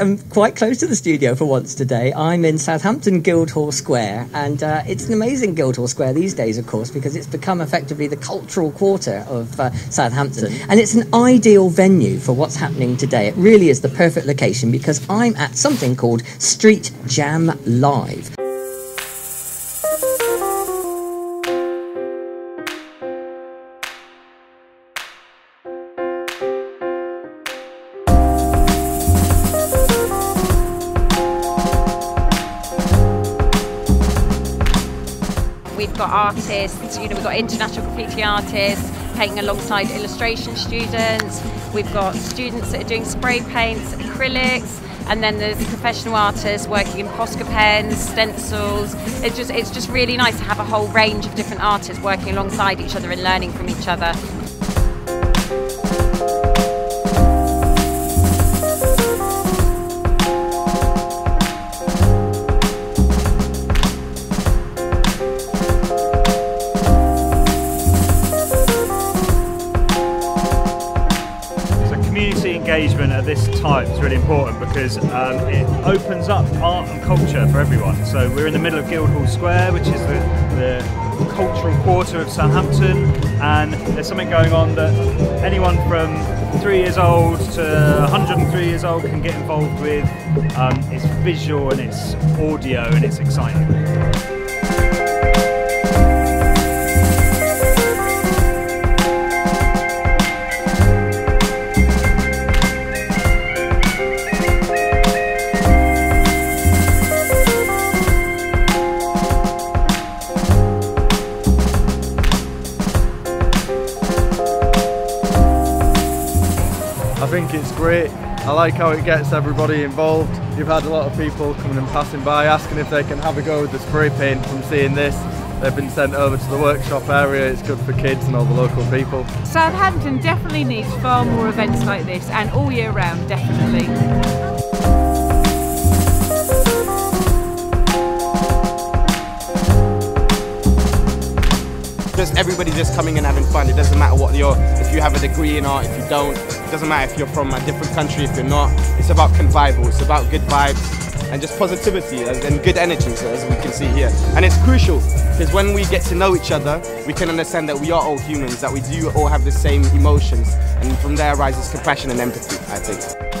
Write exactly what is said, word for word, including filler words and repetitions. I'm quite close to the studio for once today. I'm in Southampton Guildhall Square, and uh, it's an amazing Guildhall Square these days, of course, because it's become effectively the cultural quarter of uh, Southampton. And it's an ideal venue for what's happening today. It really is the perfect location because I'm at something called Street Jam Live. We've got artists, you know, we've got international graffiti artists painting alongside illustration students. We've got students that are doing spray paints, acrylics, and then there's professional artists working in Posca pens, stencils. It's just, it's just really nice to have a whole range of different artists working alongside each other and learning from each other. Engagement of this type is really important because um, it opens up art and culture for everyone. So we're in the middle of Guildhall Square, which is the, the cultural quarter of Southampton, and there's something going on that anyone from three years old to one hundred and three years old can get involved with. Um, it's visual and it's audio and it's exciting. I think it's great. I like how it gets everybody involved. You've had a lot of people coming and passing by asking if they can have a go with the spray paint from seeing this. They've been sent over to the workshop area. It's good for kids and all the local people. Southampton definitely needs far more events like this, and all year round, definitely. Just everybody just coming and having fun. It doesn't matter what you're, if you have a degree in art, if you don't, it doesn't matter if you're from a different country, if you're not. It's about convivial, it's about good vibes and just positivity and good energy, so as we can see here. And it's crucial because when we get to know each other, we can understand that we are all humans, that we do all have the same emotions, and from there arises compassion and empathy, I think.